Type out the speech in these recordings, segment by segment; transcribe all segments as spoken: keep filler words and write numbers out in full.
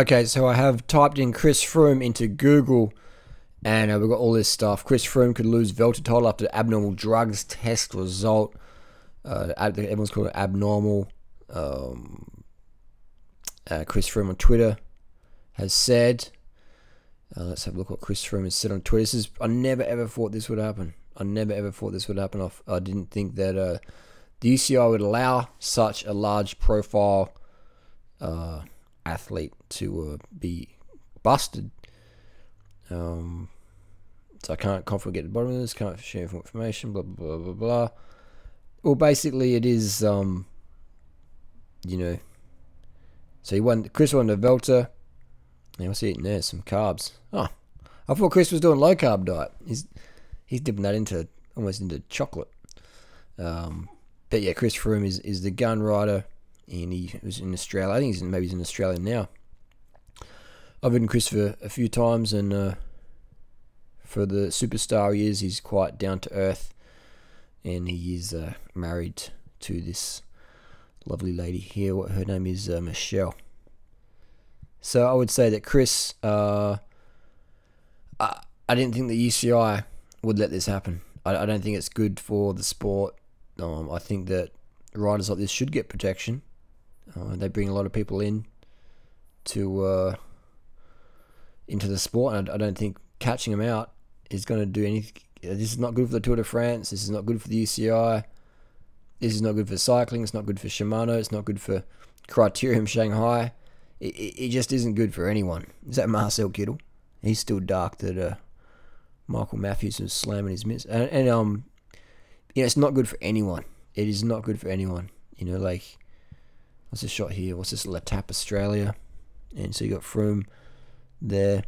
Okay, so I have typed in Chris Froome into Google, and uh, we've got all this stuff. Chris Froome could lose Vuelta title after abnormal drugs test result. Uh, everyone's called it abnormal. Um, uh, Chris Froome on Twitter has said. Uh, let's have a look what Chris Froome has said on Twitter. This is, I never ever thought this would happen. I never ever thought this would happen. I, I didn't think that uh, the U C I would allow such a large profile uh, athlete to uh, be busted. Um, so I can't confidently get to the bottom of this, can't share information, blah, blah, blah, blah, blah. Well, basically it is, um, you know, so he won, Chris won the Vuelta. Now, what's he eating there? Some carbs. Oh, I thought Chris was doing low carb diet. He's he's dipping that into almost into chocolate. Um, but yeah, Chris Froome is is the gun rider, and he was in Australia. I think he's in, maybe he's in Australia now. I've ridden Chris for a few times, and uh, for the superstar he is, he's quite down to earth, and he is uh, married to this lovely lady here. What her name is, uh, Michelle. So I would say that Chris, uh, I, I didn't think the U C I would let this happen. I, I don't think it's good for the sport. Um, I think that riders like this should get protection. Uh, they bring a lot of people in to uh, into the sport, and I, I don't think catching them out is going to do anything. This is not good for the Tour de France. This is not good for the U C I. This is not good for cycling. It's not good for Shimano. It's not good for Criterium Shanghai. It, it just isn't good for anyone. Is that Marcel Kittel? He's still dark that uh, Michael Matthews is slamming his mitts. And, and um, you know, it's not good for anyone. It is not good for anyone. You know, like, what's this shot here? What's this? La Tap Australia. And so you got Froome there.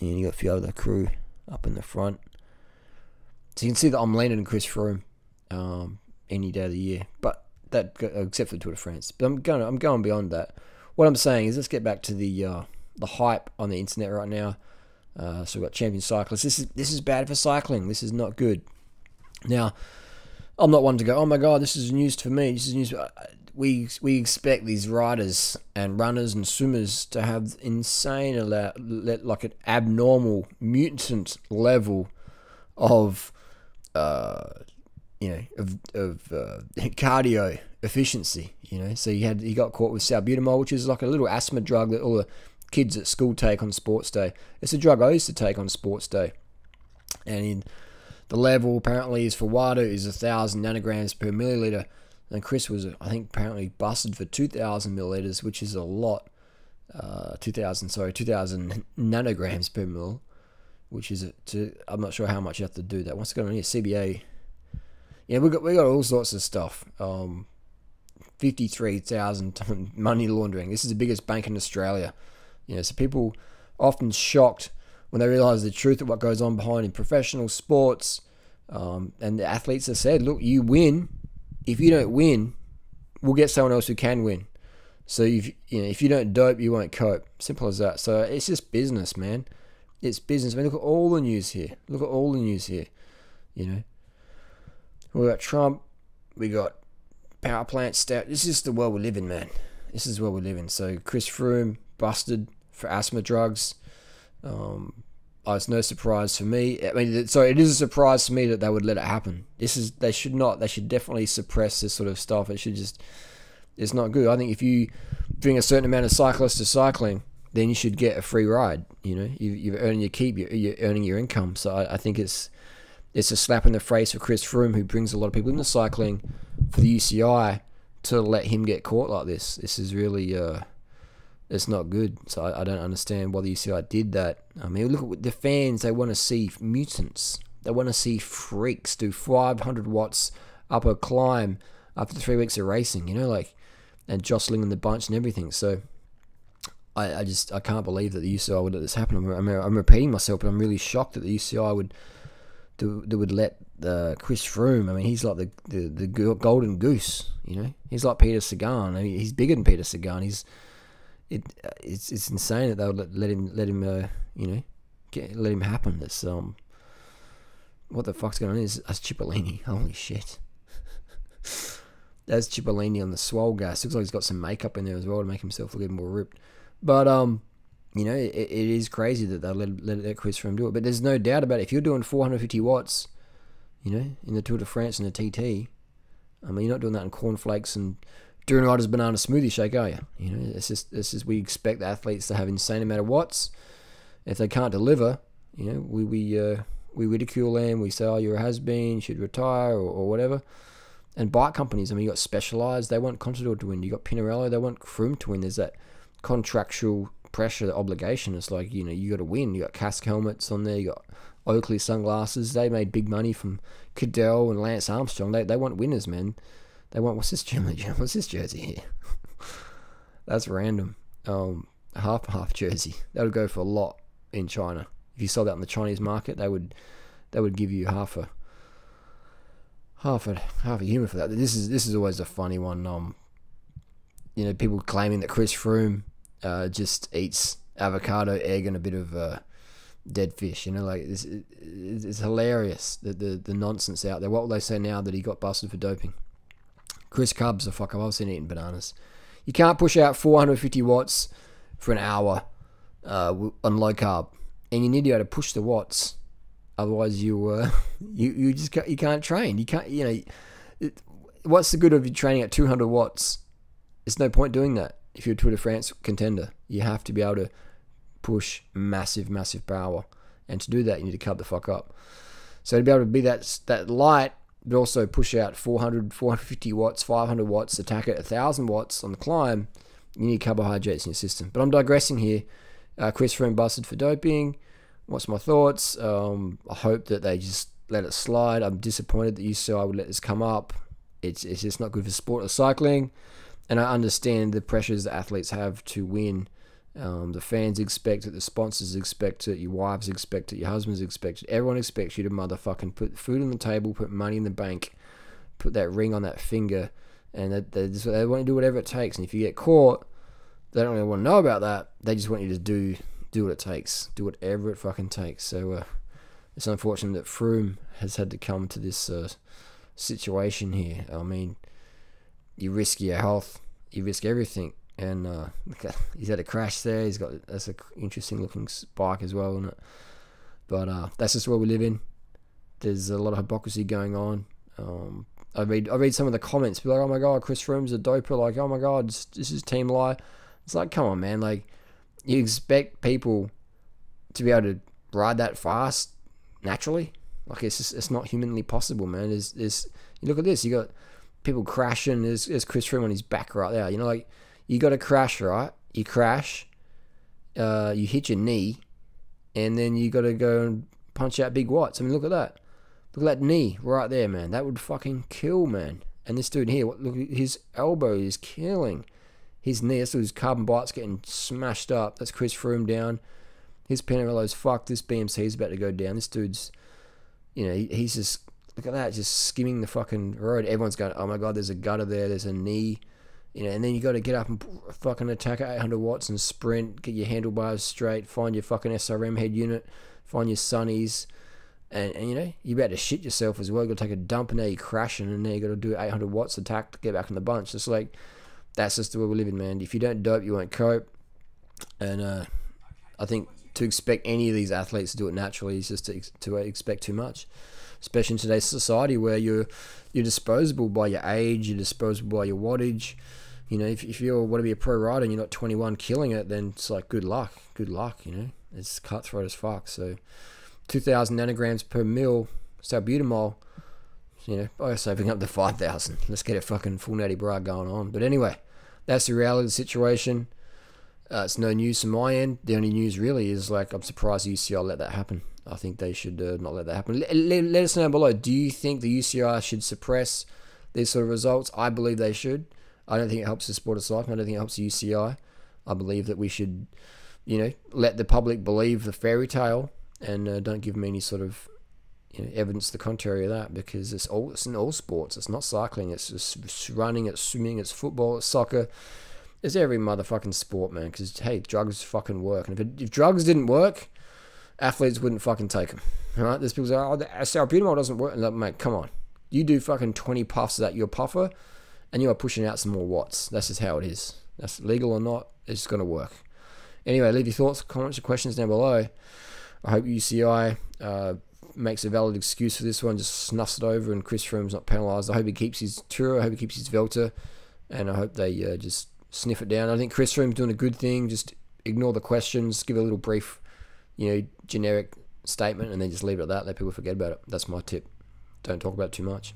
And you got a few other crew up in the front. So you can see that I'm leaning on Chris Froome um, any day of the year. But that, except for the Tour de France. But I'm going, I'm going beyond that. What I'm saying is, let's get back to the uh, the hype on the internet right now. Uh, so we've got champion cyclists. This is this is bad for cycling. This is not good. Now, I'm not one to go, oh my god, this is news for me. This is news. We we expect these riders and runners and swimmers to have insane, like an abnormal mutant level of uh, you know of of uh, cardio efficiency. You know, so he had he got caught with salbutamol, which is like a little asthma drug that all the kids at school take on sports day. It's a drug I used to take on sports day, and in the level apparently is for WADA is a thousand nanograms per milliliter, and Chris was I think apparently busted for two thousand milliliters, which is a lot. Uh, two thousand, sorry, two thousand nanograms per mil, which is a, to I'm not sure how much you have to do that. What's going on here? C B A. Yeah, we got we got all sorts of stuff. Um. fifty-three thousand money laundering. This is the biggest bank in Australia. You know, so people are often shocked when they realise the truth of what goes on behind in professional sports. Um, and the athletes have said, look, you win. If you don't win, we'll get someone else who can win. So if you know, if you don't dope, you won't cope. Simple as that. So it's just business, man. It's business. I mean, look at all the news here. Look at all the news here. You know, we got Trump. We got power plants. This is the world we live in, man. This is where we live in. So Chris Froome busted for asthma drugs. Um, oh, it's no surprise for me. I mean, so it is a surprise to me that they would let it happen. This is they should not. They should definitely suppress this sort of stuff. It should just. It's not good. I think if you bring a certain amount of cyclists to cycling, then you should get a free ride. You know, you, you're earning your keep. You're, you're earning your income. So I, I think it's. It's a slap in the face for Chris Froome, who brings a lot of people into cycling for the U C I, to let him get caught like this. This is really, uh, it's not good. So I, I don't understand why the U C I did that. I mean, look at the fans. They want to see mutants. They want to see freaks do five hundred watts up a climb after three weeks of racing, you know, like, and jostling in the bunch and everything. So I, I just, I can't believe that the U C I would let this happen. I'm, I'm, I'm repeating myself, but I'm really shocked that the U C I would... that would let uh, Chris Froome. I mean, he's like the, the the golden goose, you know. He's like Peter Sagan. I mean, he's bigger than Peter Sagan. He's it. It's it's insane that they would let, let him let him uh, you know get, let him happen. That's um. What the fuck's going on? Is that's Cipollini? Holy shit! That's Cipollini on the swole gas. Looks like he's got some makeup in there as well to make himself look even more ripped. But um, you know, it, it is crazy that they let, let that Chris Froome do it. But there's no doubt about it. If you're doing four hundred fifty watts, you know, in the Tour de France and the T T, I mean, you're not doing that in cornflakes and doing Ryder's banana smoothie shake, are you? You know, it's just, it's just we expect the athletes to have insane amount of watts. If they can't deliver, you know, we we uh, we ridicule them. We say, oh, you're a has-been, you should retire, or, or whatever. And bike companies, I mean, you got Specialized, they want Contador to win. You got Pinarello, they want Froome to win. There's that contractual pressure, obligation. It's like, you know, you got to win. You got Cask helmets on there. You got Oakley sunglasses. They made big money from Kittel and Lance Armstrong. They they want winners, man. They want, what's this jersey? What's this jersey here? That's random. Um, half half jersey. That'll go for a lot in China. If you sold that in the Chinese market, they would they would give you half a half a half a human for that. This is this is always a funny one. Um, you know, people claiming that Chris Froome uh, just eats avocado, egg, and a bit of uh, dead fish. You know, like it's, it's hilarious, the, the the nonsense out there. What will they say now that he got busted for doping? Chris Cubs, a fuck up. I've seen eating bananas. You can't push out four hundred fifty watts for an hour uh, on low carb, and you need to be able to push the watts. Otherwise, you uh, you you just can't, you can't train. You can't. You know, it, what's the good of you training at two hundred watts? It's no point doing that if you're a Tour de France contender. You have to be able to push massive, massive power, and to do that, you need to cut the fuck up. So to be able to be that that light, but also push out four hundred, four hundred fifty watts, five hundred watts, attack at one thousand watts on the climb, you need carbohydrates in your system. But I'm digressing here. Uh, Chris Froome busted for doping. What's my thoughts? Um, I hope that they just let it slide. I'm disappointed that U C I would let this come up. It's, it's just not good for sport or cycling. And I understand the pressures that athletes have to win. Um, the fans expect it, the sponsors expect it, your wives expect it, your husbands expect it. Everyone expects you to motherfucking put food on the table, put money in the bank, put that ring on that finger, and they, they, just, they want to do whatever it takes. And if you get caught, they don't really want to know about that. They just want you to do do what it takes, do whatever it fucking takes. So uh, it's unfortunate that Froome has had to come to this uh, situation here. I mean, you risk your health, you risk everything. And uh, he's had a crash there. He's got that's an interesting looking bike as well, isn't it? But uh, that's just where we live in. There's a lot of hypocrisy going on. Um, I read I read some of the comments. People are like, oh my god, Chris Froome's a doper. Like, oh my god, this, this is team lie. It's like, come on, man. Like, you expect people to be able to ride that fast naturally? Like, it's just, it's not humanly possible, man. There's there's you look at this. You got people crashing. There's, there's Chris Froome on his back right there. You know, like. You got to crash, right? You crash, uh, you hit your knee, and then you got to go and punch out big watts. I mean, look at that. Look at that knee right there, man. That would fucking kill, man. And this dude here, what, look, his elbow is killing his knee. That's his carbon bite's getting smashed up. That's Chris Froome down. His Pinarello's fucked. This B M C's about to go down. This dude's, you know, he, he's just, look at that, just skimming the fucking road. Everyone's going, oh my God, there's a gutter there. There's a knee. You know, and then you got to get up and fucking attack at eight hundred watts and sprint, get your handlebars straight, find your fucking S R M head unit, find your sunnies, and, and you know, you're about to shit yourself as well. You got to take a dump and now you're crashing, and now you got to do eight hundred watts attack to get back in the bunch. It's like, that's just the way we're living, man. If you don't dope, you won't cope. And uh, I think to expect any of these athletes to do it naturally is just to, to expect too much. Especially in today's society where you're, you're disposable by your age, you're disposable by your wattage. You know, if, if you want to be a pro rider and you're not twenty-one killing it, then it's like, good luck, good luck, you know. It's cutthroat as fuck. So two thousand nanograms per mil, salbutamol, you know, by saving up to five thousand. Let's get a fucking full natty bra going on. But anyway, that's the reality of the situation. Uh, it's no news from my end. The only news really is, like, I'm surprised U C I let that happen. I think they should uh, not let that happen. Let, let, let us know down below. Do you think the U C I should suppress these sort of results? I believe they should. I don't think it helps the sport of cycling. I don't think it helps the U C I. I believe that we should, you know, let the public believe the fairy tale and uh, don't give me any sort of, you know, evidence to the contrary of that, because it's all it's in all sports. It's not cycling. It's just running. It's swimming. It's football. It's soccer. It's every motherfucking sport, man. Because hey, drugs fucking work. And if, it, if drugs didn't work, athletes wouldn't fucking take them. All right? There's people say, oh, the salbutamol doesn't work. And like, mate, come on. You do fucking twenty puffs of that. You're a puffer. And you are pushing out some more watts. That's just how it is. That's legal or not, it's going to work. Anyway, leave your thoughts, comments, or questions down below. I hope U C I uh, makes a valid excuse for this one, just snuffs it over, and Chris Froome's not penalised. I hope he keeps his Tour, I hope he keeps his Vuelta, and I hope they uh, just sniff it down. I think Chris Froome's doing a good thing. Just ignore the questions, give a little brief, you know, generic statement, and then just leave it at that. Let people forget about it. That's my tip. Don't talk about it too much.